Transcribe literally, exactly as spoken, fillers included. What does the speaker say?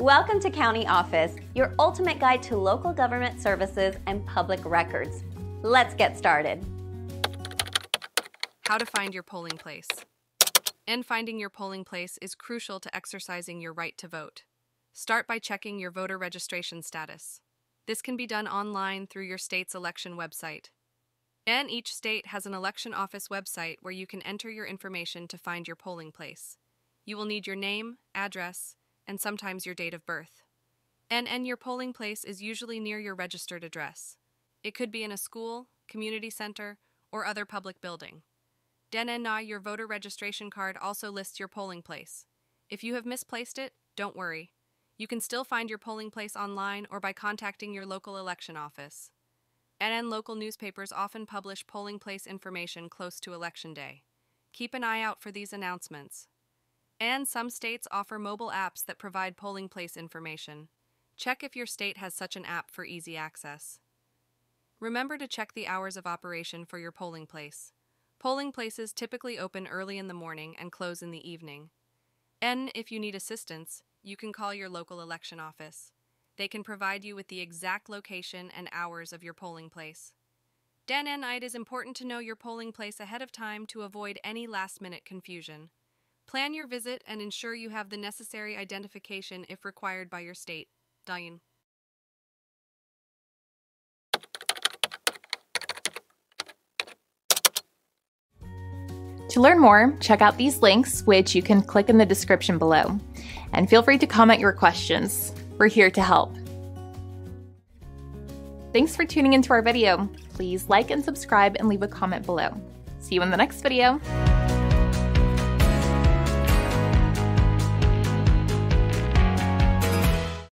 Welcome to County Office, your ultimate guide to local government services and public records. Let's get started. How to find your polling place. And finding your polling place is crucial to exercising your right to vote. Start by checking your voter registration status. This can be done online through your state's election website. And each state has an election office website where you can enter your information to find your polling place. You will need your name, address, and sometimes your date of birth. And, and your polling place is usually near your registered address. It could be in a school, community center, or other public building. D N N A, your voter registration card, also lists your polling place. If you have misplaced it, don't worry. You can still find your polling place online or by contacting your local election office. N N local newspapers often publish polling place information close to Election Day. Keep an eye out for these announcements. And some states offer mobile apps that provide polling place information. Check if your state has such an app for easy access. Remember to check the hours of operation for your polling place. Polling places typically open early in the morning and close in the evening. And if you need assistance, you can call your local election office. They can provide you with the exact location and hours of your polling place. D N N A, it is important to know your polling place ahead of time to avoid any last-minute confusion. Plan your visit and ensure you have the necessary identification if required by your state. Diane. To learn more, check out these links, which you can click in the description below. And feel free to comment your questions. We're here to help. Thanks for tuning into our video. Please like and subscribe and leave a comment below. See you in the next video.